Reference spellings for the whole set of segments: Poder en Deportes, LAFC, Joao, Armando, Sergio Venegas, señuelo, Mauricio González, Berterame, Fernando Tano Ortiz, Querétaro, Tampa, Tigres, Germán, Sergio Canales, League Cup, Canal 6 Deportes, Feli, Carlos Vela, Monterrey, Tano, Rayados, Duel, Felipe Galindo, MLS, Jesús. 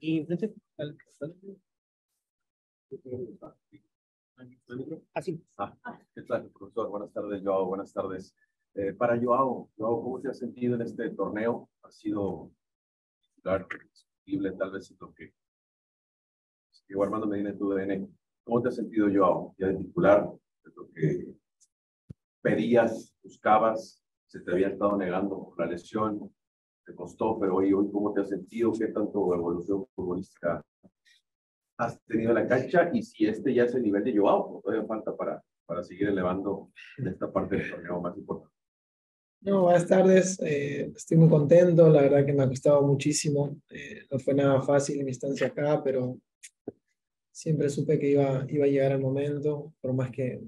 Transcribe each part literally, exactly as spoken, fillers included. Y enfrente al que está. Así. Ah, ¿qué tal, profesor? Buenas tardes, Joao. Buenas tardes. Eh, para Joao, Joao, ¿cómo te has sentido en este torneo? Ha sido titular, discutible, tal vez es lo que llegó Armando Medina en tu D N. ¿Cómo te has sentido, Joao? Ya de titular, de lo que pedías, buscabas, se te había estado negando por la lesión, te costó, pero hoy, hoy ¿cómo te has sentido? ¿Qué tanto evolución futbolística has tenido en la cancha? Y si este ya es el nivel de Joao, todavía falta para, para seguir elevando esta parte del torneo más importante. No, buenas tardes, eh, estoy muy contento, la verdad que me ha costado muchísimo, eh, no fue nada fácil mi estancia acá, pero siempre supe que iba, iba a llegar el momento, por más que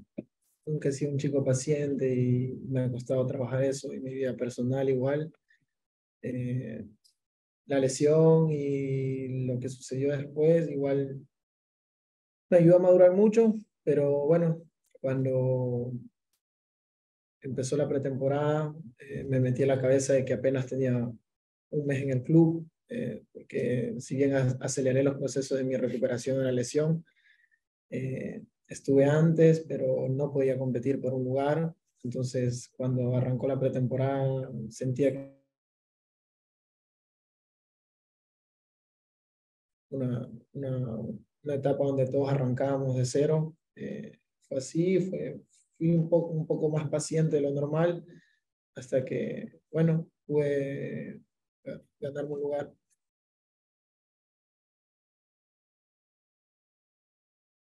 nunca he sido un chico paciente y me ha costado trabajar eso, y mi vida personal igual, eh, la lesión y lo que sucedió después igual me ayudó a madurar mucho, pero bueno, cuando empezó la pretemporada, eh, me metí a la cabeza de que apenas tenía un mes en el club, eh, porque si bien aceleré los procesos de mi recuperación de la lesión, eh, estuve antes, pero no podía competir por un lugar. Entonces, cuando arrancó la pretemporada, sentía que una, una, una etapa donde todos arrancábamos de cero. Eh, fue así, fue... Fui un poco, un poco más paciente de lo normal, hasta que, bueno, pude ganarme un lugar.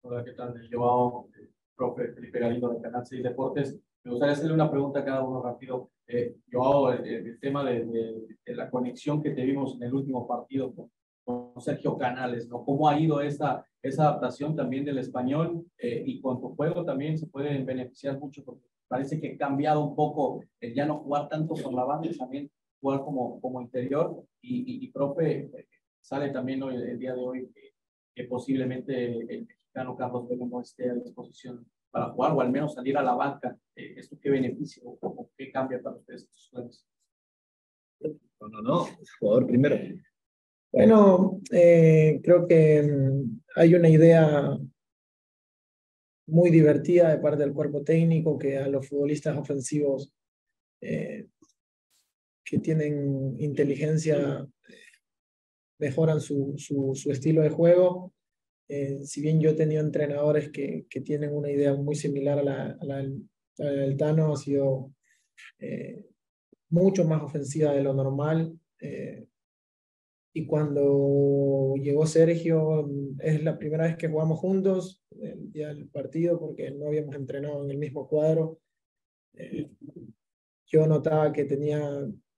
Hola, ¿qué tal? Joao, eh, profe Felipe Galindo de Canal seis Deportes. Me gustaría hacerle una pregunta a cada uno rápido. Eh, Joao, el, el tema de, de, de la conexión que te vimos en el último partido con, con Sergio Canales, ¿no? ¿Cómo ha ido esa... esa adaptación también del español eh, y con tu juego también se pueden beneficiar mucho porque parece que ha cambiado un poco el ya no jugar tanto por la banda y también jugar como, como interior y, y, y profe, eh, sale también hoy, el día de hoy que, que posiblemente el mexicano Carlos Vela no esté a disposición para jugar o al menos salir a la banca. Eh, ¿Esto qué beneficia o, o qué cambia para ustedes estos juegos? No, no, no, jugador primero. Bueno, eh, creo que hay una idea muy divertida de parte del cuerpo técnico que a los futbolistas ofensivos eh, que tienen inteligencia eh, mejoran su, su, su estilo de juego. Eh, si bien yo he tenido entrenadores que, que tienen una idea muy similar a la, a la, del, a la del Tano, ha sido eh, mucho más ofensiva de lo normal. Eh, Y cuando llegó Sergio, es la primera vez que jugamos juntos el día del partido porque no habíamos entrenado en el mismo cuadro. Eh, yo notaba que tenía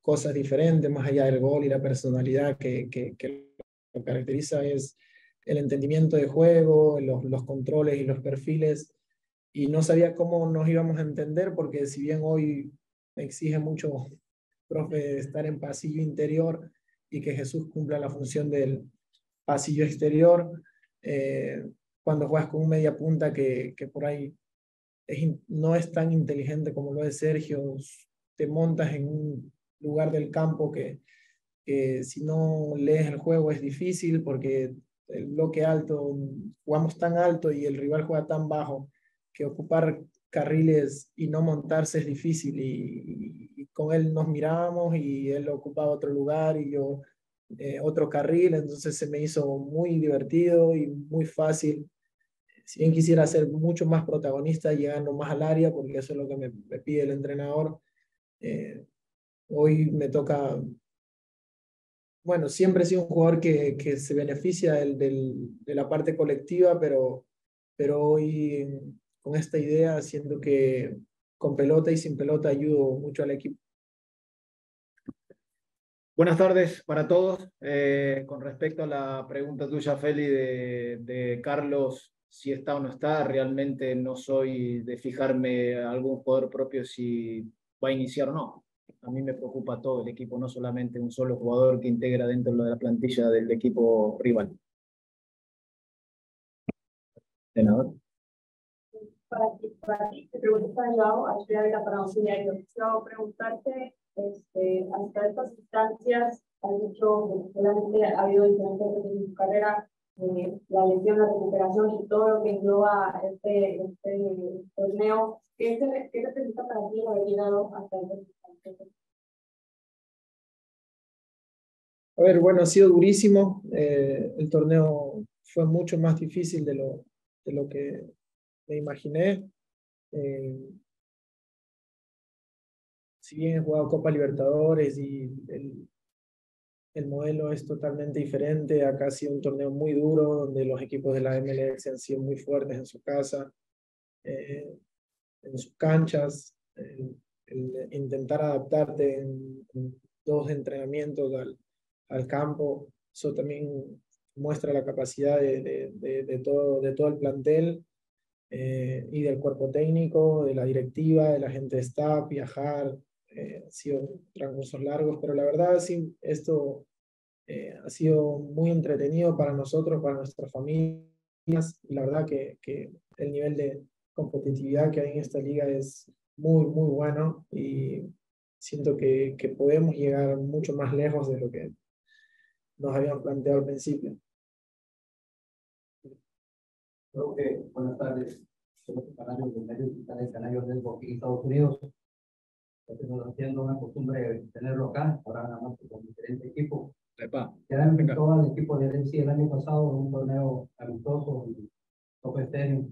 cosas diferentes, más allá del gol y la personalidad que, que, que lo caracteriza es el entendimiento de juego, los, los controles y los perfiles. Y no sabía cómo nos íbamos a entender porque si bien hoy me exige mucho, profe, estar en pasillo interior, y que Jesús cumpla la función del pasillo exterior. Eh, cuando juegas con un media punta que, que por ahí es, no es tan inteligente como lo es Sergio, te montas en un lugar del campo que, que si no lees el juego es difícil porque el bloque alto, jugamos tan alto y el rival juega tan bajo que ocupar carriles y no montarse es difícil y, y con él nos mirábamos y él ocupaba otro lugar y yo eh, otro carril, entonces se me hizo muy divertido y muy fácil. Si bien quisiera ser mucho más protagonista llegando más al área porque eso es lo que me, me pide el entrenador, eh, hoy me toca, bueno, siempre he sido un jugador que, que se beneficia del, del, de la parte colectiva, pero, pero hoy... Eh, con esta idea, siendo que con pelota y sin pelota ayudo mucho al equipo. Buenas tardes para todos. Eh, con respecto a la pregunta tuya, Feli, de, de Carlos, si está o no está, realmente no soy de fijarme a algún jugador propio si va a iniciar o no. A mí me preocupa todo el equipo, no solamente un solo jugador que integra dentro de la plantilla del equipo rival. ¿De nada? Para ti, para ti, te pregunto a Joao, a Feli, para un diario. Quiero preguntarte, este, hasta estas instancias, has dicho, seguramente ha habido diferentes en su carrera, eh, la lesión, la recuperación y todo lo que engloba este, este torneo. ¿Qué, se, ¿Qué representa para ti haber llegado hasta el A ver, bueno, ha sido durísimo. Eh, el torneo fue mucho más difícil de lo, de lo que me imaginé. Eh, si bien he jugado Copa Libertadores y el, el modelo es totalmente diferente, acá ha sido un torneo muy duro, donde los equipos de la M L S han sido muy fuertes en su casa, eh, en sus canchas, el, el intentar adaptarte en, en dos entrenamientos al, al campo, eso también muestra la capacidad de, de, de, de, todo, de todo el plantel, eh, y del cuerpo técnico, de la directiva, de la gente de staff, viajar, eh, han sido transcursos largos, pero la verdad sí, esto eh, ha sido muy entretenido para nosotros, para nuestras familias, y la verdad que, que el nivel de competitividad que hay en esta liga es muy, muy bueno, y siento que, que podemos llegar mucho más lejos de lo que nos habíamos planteado al principio. Creo que, buenas tardes, somos el canal del Canario del Boquín, Estados Unidos. Estamos haciendo una costumbre de tener local, ahora nada más con diferentes equipos. Ya empezó al equipo de L A F C el año pasado en un torneo amistoso y tope tenis.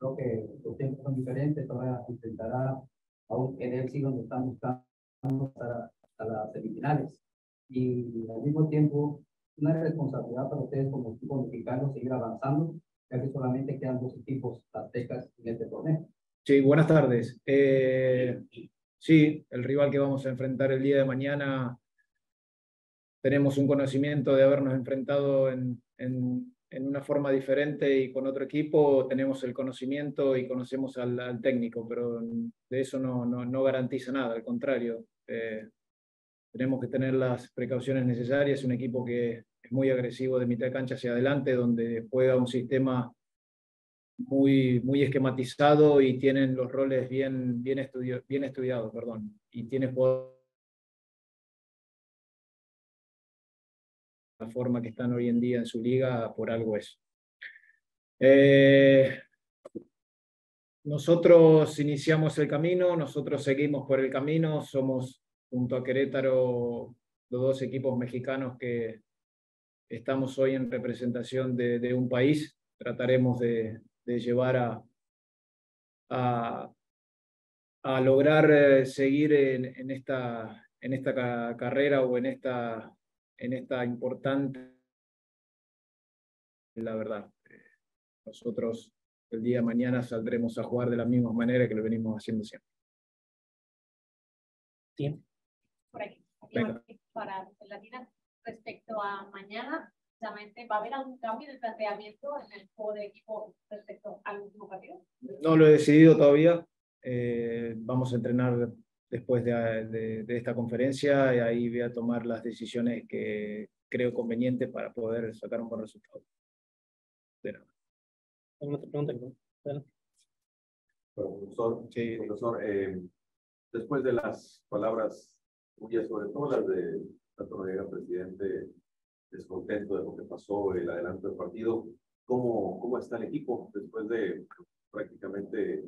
Creo que los tiempos son diferentes, ahora intentará a un L A F C donde están buscando para, para las semifinales. Y al mismo tiempo, una responsabilidad para ustedes como equipo mexicano seguir avanzando, ya que solamente quedan dos equipos aztecas en este torneo. Sí, buenas tardes. Eh, sí, el rival que vamos a enfrentar el día de mañana, tenemos un conocimiento de habernos enfrentado en, en, en una forma diferente y con otro equipo, tenemos el conocimiento y conocemos al, al técnico, pero de eso no, no, no garantiza nada, al contrario. Eh, tenemos que tener las precauciones necesarias, un equipo que es muy agresivo de mitad de cancha hacia adelante, donde juega un sistema muy, muy esquematizado y tienen los roles bien, bien, estudio, bien estudiados, perdón, y tiene jugadores la forma que están hoy en día en su liga, por algo es. Eh, nosotros iniciamos el camino, nosotros seguimos por el camino, somos junto a Querétaro los dos equipos mexicanos que estamos hoy en representación de, de un país, trataremos de, de llevar a, a, a lograr seguir en, en, esta, en esta carrera o en esta, en esta importante, la verdad. Nosotros el día de mañana saldremos a jugar de la misma manera que lo venimos haciendo siempre. ¿Sí? Por aquí, para Latina. Respecto a mañana, precisamente, ¿va a haber algún cambio en el planteamiento en el juego de equipo respecto al último partido? No lo he decidido todavía. Eh, vamos a entrenar después de, de, de esta conferencia y ahí voy a tomar las decisiones que creo convenientes para poder sacar un buen resultado. De nada. ¿Alguna otra pregunta? Bueno, profesor, sí. profesor eh, después de las palabras tuyas, sobre todo las de Era presidente, descontento de lo que pasó, el adelanto del partido. ¿Cómo, cómo está el equipo después de prácticamente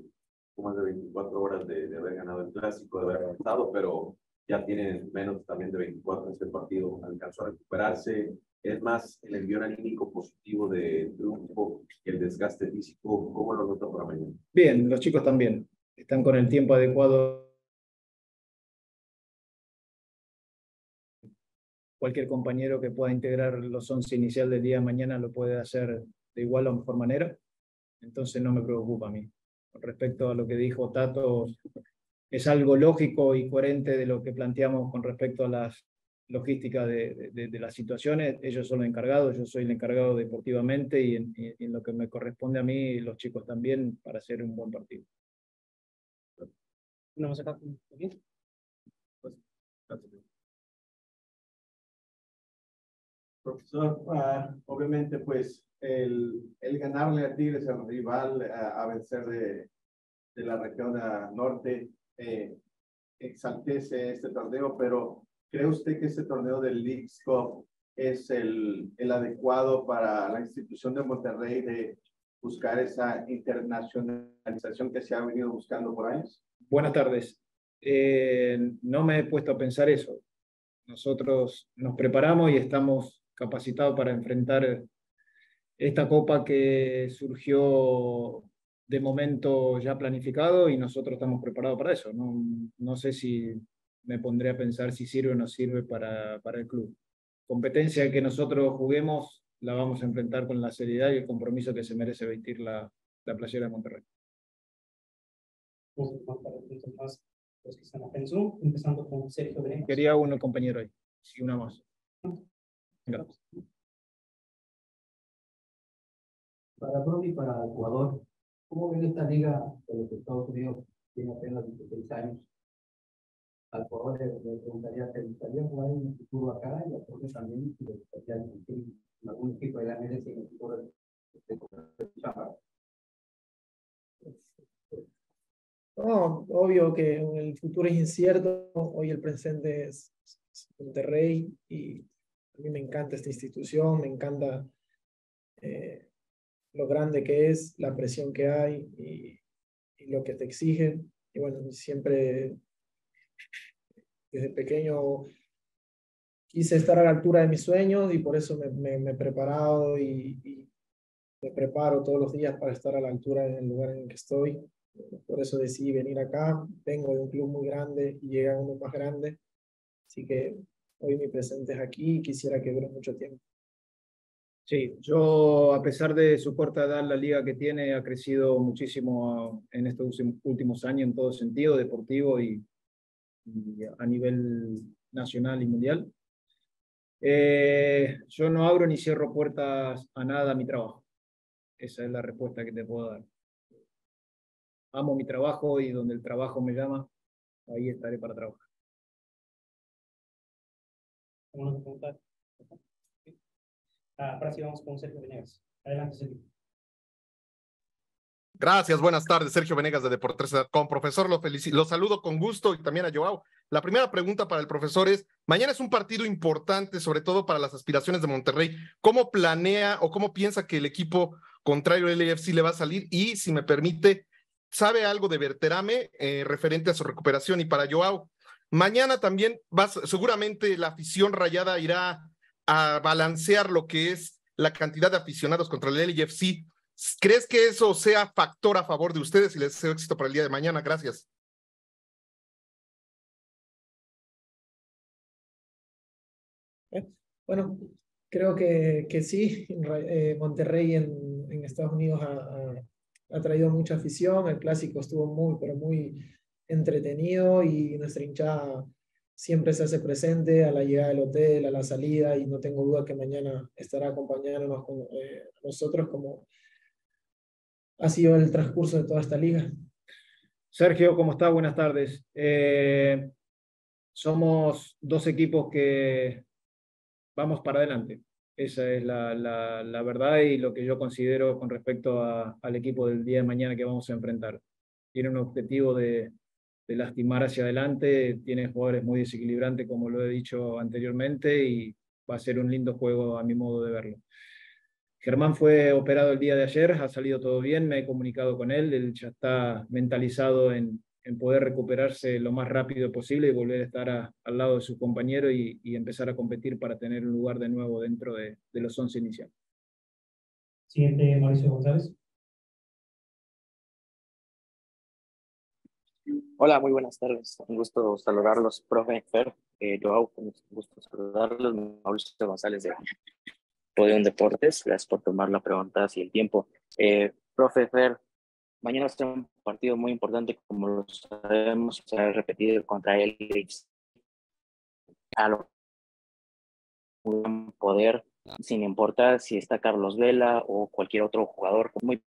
más de veinticuatro horas de, de haber ganado el clásico, de haber avanzado, pero ya tienen menos también de veinticuatro en este partido? ¿Alcanzó a recuperarse? ¿Es más el envío anímico positivo de triunfo que el desgaste físico? ¿Cómo lo nota para mañana? Bien, los chicos también están con el tiempo adecuado. Cualquier compañero que pueda integrar los once inicial del día de mañana lo puede hacer de igual o mejor manera, entonces no me preocupa a mí. Respecto a lo que dijo Tato, es algo lógico y coherente de lo que planteamos con respecto a la logística de, de, de las situaciones. Ellos son los encargados, yo soy el encargado deportivamente y en, y en lo que me corresponde a mí, los chicos también, para hacer un buen partido. ¿Nos vamos acá? Pues, gracias. Profesor, uh, obviamente pues el, el ganarle a Tigres, al rival a, a vencer de, de la región norte, eh, exaltece este torneo, pero ¿Cree usted que ese torneo del League Cup es el, el adecuado para la institución de Monterrey de buscar esa internacionalización que se ha venido buscando por años? Buenas tardes. Eh, no me he puesto a pensar eso. Nosotros nos preparamos y estamos capacitados para enfrentar esta copa que surgió de momento ya planificado y nosotros estamos preparados para eso. No, no sé si me pondré a pensar si sirve o no sirve para, para el club. Competencia que nosotros juguemos la vamos a enfrentar con la seriedad y el compromiso que se merece vestir la, la playera de Monterrey. Los que están en Zoom, empezando con Sergio Venegas. Quería uno el compañero ahí, y una más. Venga. Para Pro y para Ecuador, ¿cómo viene esta liga de los Estados Unidos? Tiene apenas dieciséis años. Al Ecuador le preguntaría, ¿te gustaría jugar en el futuro acá? Y a Pro también, ¿te gustaría en algún equipo de la M L S en el futuro de Chapa? No, obvio que el futuro es incierto, hoy el presente es Monterrey y a mí me encanta esta institución, me encanta eh, lo grande que es, la presión que hay y, y lo que te exigen. Y bueno, siempre desde pequeño quise estar a la altura de mis sueños y por eso me, me, me he preparado y, y me preparo todos los días para estar a la altura del lugar en el que estoy. Por eso decidí venir acá, vengo de un club muy grande y llega uno más grande, así que hoy mi presente es aquí y quisiera que dure mucho tiempo. Sí, yo a pesar de su corta edad, la liga que tiene ha crecido muchísimo en estos últimos años en todo sentido, deportivo y, y a nivel nacional y mundial. Eh, yo no abro ni cierro puertas a nada a mi trabajo, esa es la respuesta que te puedo dar. Amo mi trabajo y donde el trabajo me llama, ahí estaré para trabajar. ¿Alguna pregunta? ¿Sí? Ah, ahora sí vamos con Sergio Venegas. Adelante, Sergio. Gracias, buenas tardes. Sergio Venegas de Deportes punto com. Profesor, lo, lo saludo con gusto y también a Joao. La primera pregunta para el profesor es, mañana es un partido importante, sobre todo para las aspiraciones de Monterrey. ¿Cómo planea o cómo piensa que el equipo contrario del L A F C le va a salir? Y, si me permite, ¿sabe algo de Berterame eh, referente a su recuperación? Y para Joao, mañana también vas, seguramente la afición rayada irá a balancear lo que es la cantidad de aficionados contra el L A F C. ¿Crees que eso sea factor a favor de ustedes? Y les deseo éxito para el día de mañana. Gracias. Bueno, creo que, que sí. Eh, Monterrey en, en Estados Unidos a, a... ha traído mucha afición, el clásico estuvo muy, pero muy entretenido y nuestra hinchada siempre se hace presente a la llegada del hotel, a la salida y no tengo duda que mañana estará acompañándonos con eh, nosotros como ha sido el transcurso de toda esta liga. Sergio, ¿cómo está? Buenas tardes. Eh, somos dos equipos que vamos para adelante. Esa es la, la, la verdad y lo que yo considero con respecto a, al equipo del día de mañana que vamos a enfrentar. Tiene un objetivo de, de lastimar hacia adelante, tiene jugadores muy desequilibrantes, como lo he dicho anteriormente, y va a ser un lindo juego a mi modo de verlo. Germán fue operado el día de ayer, ha salido todo bien, me he comunicado con él, él ya está mentalizado en, en poder recuperarse lo más rápido posible y volver a estar a, al lado de su compañero y, y empezar a competir para tener un lugar de nuevo dentro de, de los once iniciales. Siguiente, Mauricio González. Hola, muy buenas tardes. Un gusto saludarlos, profe Fer. Eh, Joao, un gusto saludarlos. Mauricio González de Poder en Deportes. Gracias por tomar la pregunta y el tiempo. Eh, profe Fer, mañana está un partido muy importante, como lo sabemos, se ha repetido contra el Tigres. A lo poder, sin importar si está Carlos Vela o cualquier otro jugador, muy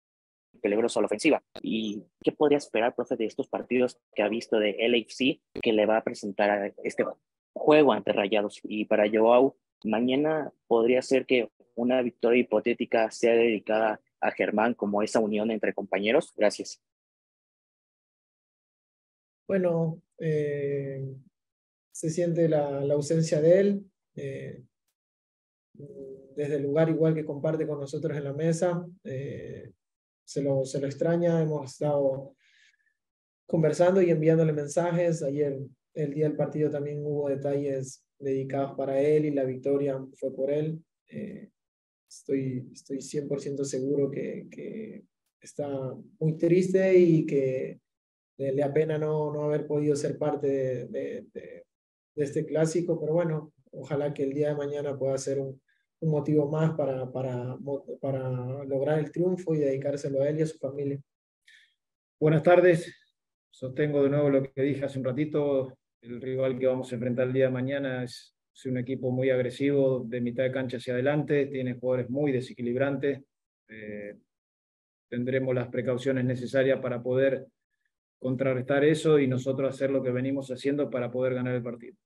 peligroso a la ofensiva. ¿Y qué podría esperar, profe, de estos partidos que ha visto de L A F C que le va a presentar a este juego ante Rayados? Y para Joao, mañana podría ser que una victoria hipotética sea dedicada a Germán como esa unión entre compañeros. Gracias. Bueno, eh, se siente la, la ausencia de él, eh, desde el lugar igual que comparte con nosotros en la mesa, eh, se, lo, se lo extraña. Hemos estado conversando y enviándole mensajes. Ayer, el día del partido, también hubo detalles dedicados para él y la victoria fue por él. Eh, estoy, estoy cien por ciento seguro que, que está muy triste y que le, le apena no, no haber podido ser parte de, de, de, de este clásico, pero bueno, ojalá que el día de mañana pueda ser un, un motivo más para, para, para lograr el triunfo y dedicárselo a él y a su familia. Buenas tardes, sostengo de nuevo lo que dije hace un ratito, el rival que vamos a enfrentar el día de mañana es, es un equipo muy agresivo, de mitad de cancha hacia adelante, tiene jugadores muy desequilibrantes, eh, tendremos las precauciones necesarias para poder contrarrestar eso y nosotros hacer lo que venimos haciendo para poder ganar el partido.